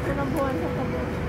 Sanabuhan sa tabi.